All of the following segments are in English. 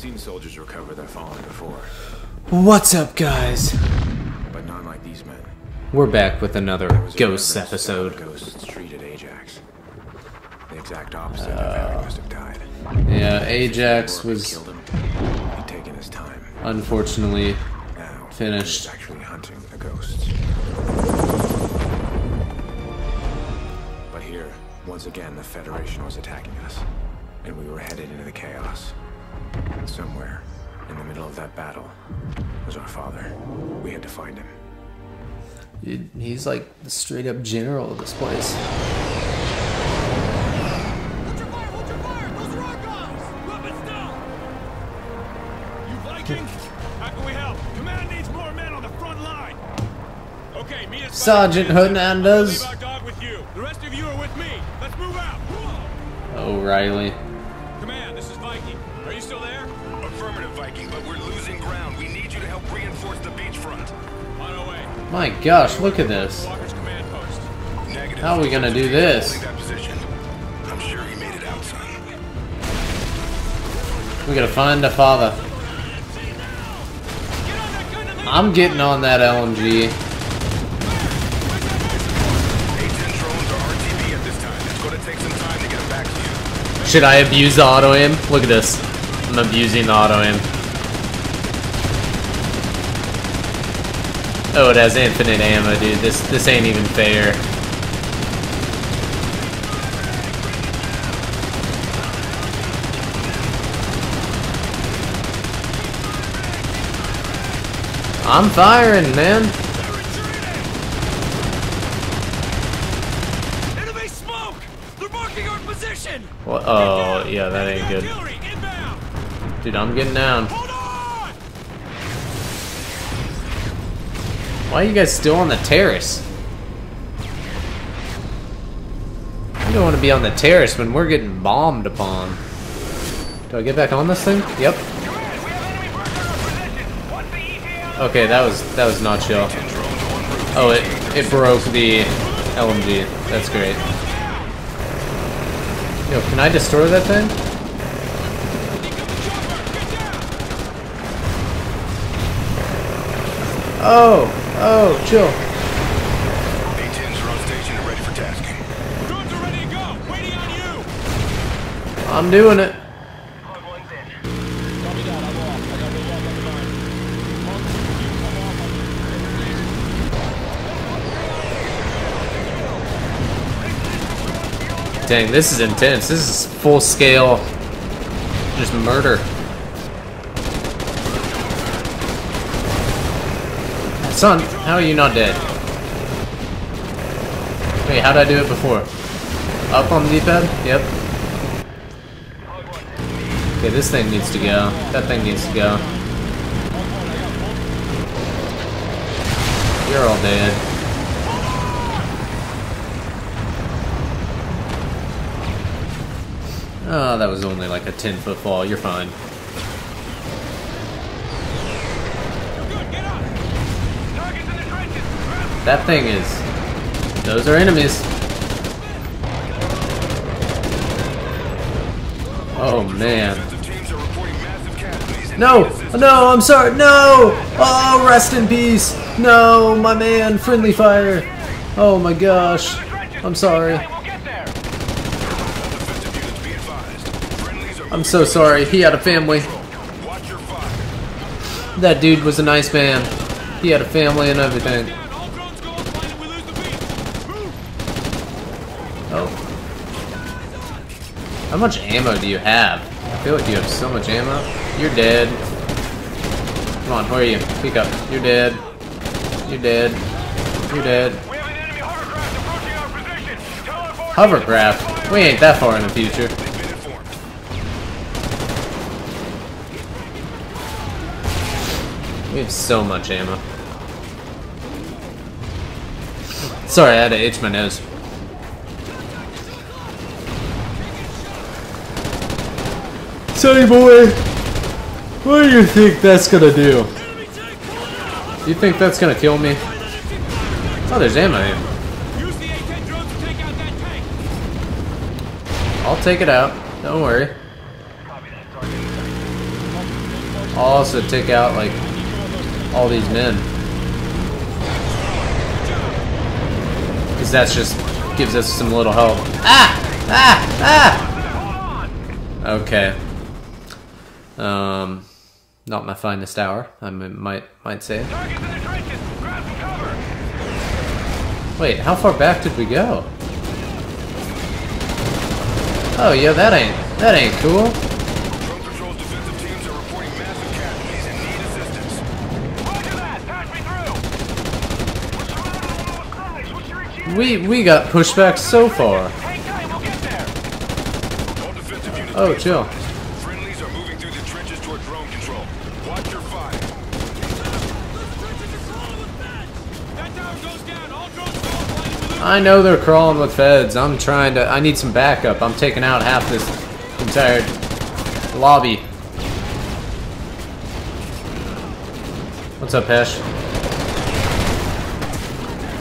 Seen soldiers recover their fallen before. What's up, guys? But not like these men. We're back with another Ghosts episode. Ghosts treated Ajax. The exact opposite of Agnostic Tithe. Yeah, Ajax was taking his time. Unfortunately, now, finished. Actually hunting the ghosts. But here, once again, the Federation was attacking us, and we were headed into the chaos. Somewhere in the middle of that battle was our father. We had to find him. Dude, he's like the straight up general of this place. Hold your fire, hold your fire! Those are our guys! Weapons down! You Vikings? How can we help? Command needs more men on the front line! Okay, meet us. Sergeant Hernandez. I'll leave our dog with you. The rest of you are with me. Let's move out! O'Reilly. Command, this is Viking. Are you still there? Affirmative, Viking, but we're losing ground. We need you to help reinforce the beachfront. On our way. My gosh, look at this. Command post. Negative. How are we gonna do this? I'm sure he made it out, son. We gotta find the father. I'm getting on that LMG. A-10 drones are RTV at this time. It's gonna take some time to get them back to you. Should I abuse the auto aim? Look at this. I'm abusing the auto-aim. Oh, it has infinite ammo, dude. This ain't even fair. I'm firing, man. Enemy smoke! They're marking our position! What? Oh, yeah, that ain't good. Dude, I'm getting down. Hold on! Why are you guys still on the terrace? You don't want to be on the terrace when we're getting bombed upon. Do I get back on this thing? Yep. Okay, that was not chill. Oh, it broke the LMG. That's great. Yo, can I destroy that thing? Oh, chill. A-10s are on station and ready for tasking. Drones are ready to go. Waiting on you. I'm doing it. Dang, this is intense. This is full scale, just murder. Son, how are you not dead? Wait, how did I do it before? Up on the D-pad? Yep. Okay, this thing needs to go. That thing needs to go. You're all dead. Oh, that was only like a 10-foot fall. You're fine. That thing is... Those are enemies. Oh, man. No! No, I'm sorry. No! Oh, rest in peace. No, my man. Friendly fire. Oh, my gosh. I'm sorry. I'm so sorry. He had a family. That dude was a nice man. He had a family and everything. How much ammo do you have? I feel like you have so much ammo. You're dead. Come on, where are you? Pick up. You're dead. You're dead. You're dead. We have an enemy hovercraft approaching our position. Hovercraft? We ain't that far in the future. We have so much ammo. Sorry, I had to itch my nose. Sonny boy, what do you think that's gonna do? You think that's gonna kill me? Oh, there's ammo here. I'll take it out. Don't worry. also take out like all these men, because that just gives us some little help. Okay. Not my finest hour, I might say. Wait, how far back did we go? Oh yeah, that ain't cool. Drone Patrol's defensive teams are reporting massive casualties and need assistance. Roger that, pass me through. We're surrounded on all sides. We got pushed back so far. Hang tight, we'll get there. All defensive units. Oh, chill. Friendlies are moving through the trenches toward drone control. Watch your fire. I know they're crawling with feds. I'm trying to... I need some backup. I'm taking out half this entire lobby. What's up, Hesh?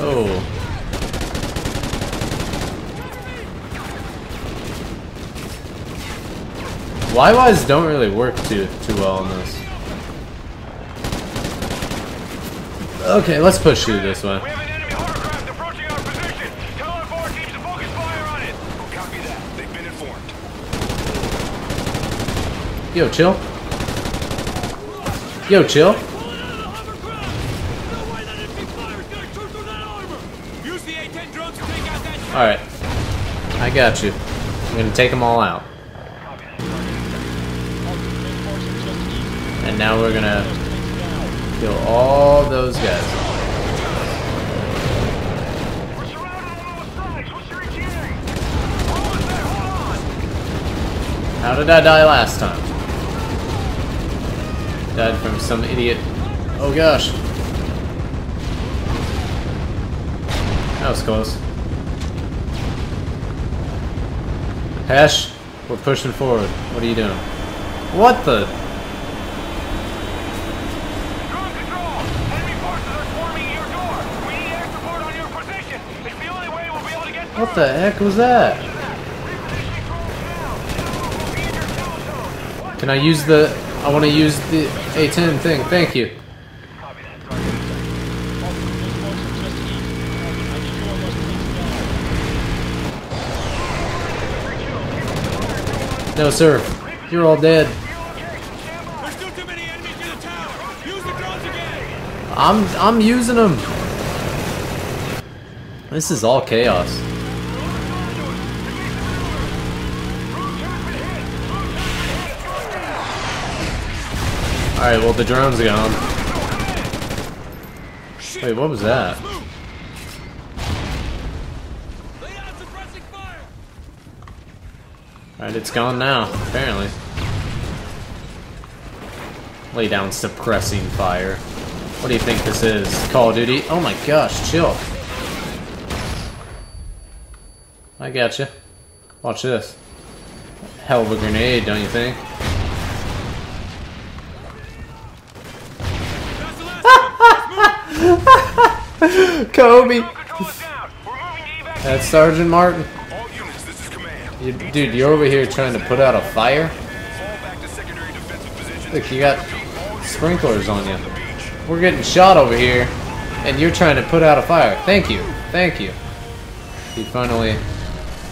Oh. YYs don't really work too well on this. Okay, let's push through this way. Yo, chill. Yo, chill. Alright. I got you. I'm gonna take them all out. And now we're gonna kill all those guys. We're surrounded on all sides. What's your engineering? Hold on there, hold on. How did I die last time? Died from some idiot. Oh gosh. That was close. Hesh, we're pushing forward. What are you doing? What the? Drone control! Enemy forces are swarming your door! We need air support on your position! It's the only way we'll be able to get through! What the heck was that? Can I use the... I want to use the A-10 thing, thank you. No sir, you're all dead. I'm using them. This is all chaos. Alright, well the drone's gone. Wait, what was that? Alright, it's gone now, apparently. Lay down suppressing fire. What do you think this is? Call of Duty? Oh my gosh, chill. I gotcha. Watch this. Hell of a grenade, don't you think? Kobe! That's Sergeant Martin. Dude, you're over here trying to put out a fire? Look, you got sprinklers on you. We're getting shot over here, and you're trying to put out a fire. Thank you. Thank you. You finally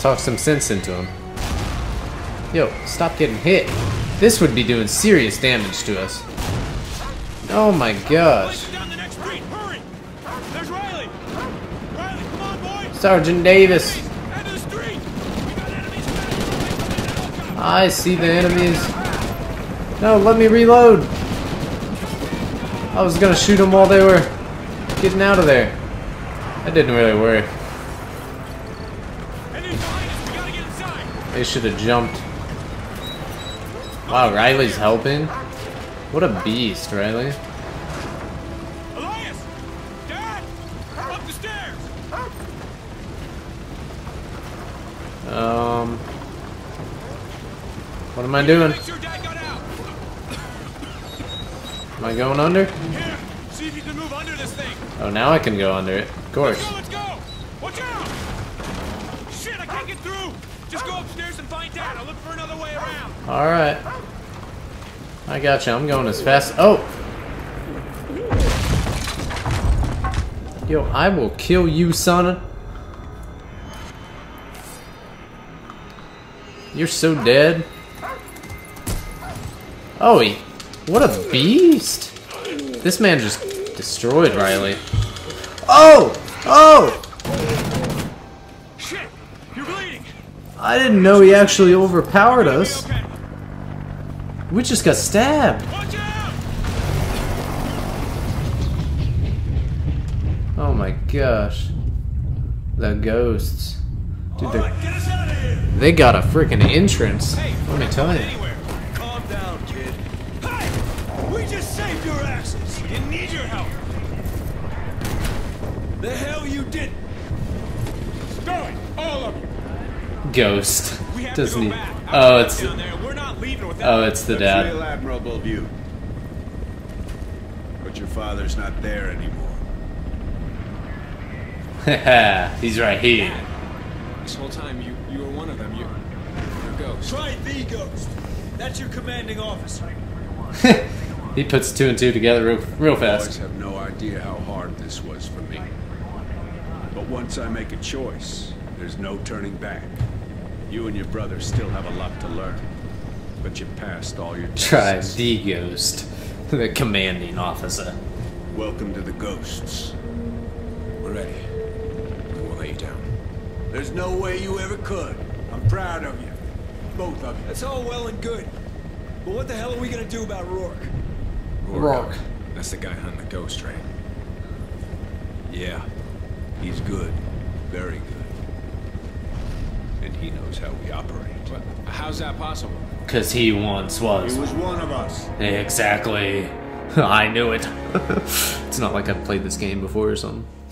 talked some sense into him. Yo, stop getting hit. This would be doing serious damage to us. Oh my gosh. There's Riley! Riley, come on, boys! Sergeant Davis! End of the street! We got enemies! I see the enemies. No, let me reload! I was gonna shoot them while they were getting out of there. That didn't really work. They should have jumped. Wow, Riley's helping? What a beast, Riley. What am I doing? Am I going under? Here, see if you can move under this thing. Oh, now I can go under it. Of course. Let's go. Watch out! Shit, I can't get through. Just go upstairs and find Dad. I'll look for another way around. All right. I got you. I'm going as fast. Oh! Yo, I will kill you, son. You're so dead. Oh, he... What a beast! This man just destroyed Riley. Oh! Oh! Shit! You're bleeding! I didn't know he actually overpowered us. We just got stabbed. Oh my gosh. The ghosts. Dude, they got a freaking entrance. Let me tell you. The hell you did! Destroy all of you. Ghost doesn't need. Oh, it's. Oh, it's the dad. Real admirable view. But your father's not there anymore. Haha, he's right here. This whole time you were one of them. You're a ghost. Right, the ghost. That's your commanding officer. He puts two and two together real fast. Boys have no idea how hard this was for me. But once I make a choice, there's no turning back. You and your brother still have a lot to learn, but you passed all your tests. Try the ghost, the commanding officer. Welcome to the Ghosts. We're ready. We won't let you down. There's no way you ever could. I'm proud of you, both of you. That's all well and good, but what the hell are we gonna do about Rorke? Rorke. That's the guy hunting the ghost, right? Yeah. He's good. Very good. And he knows how we operate. But how's that possible? Because he once was. He was one of us. Exactly. I knew it. It's not like I've played this game before or something.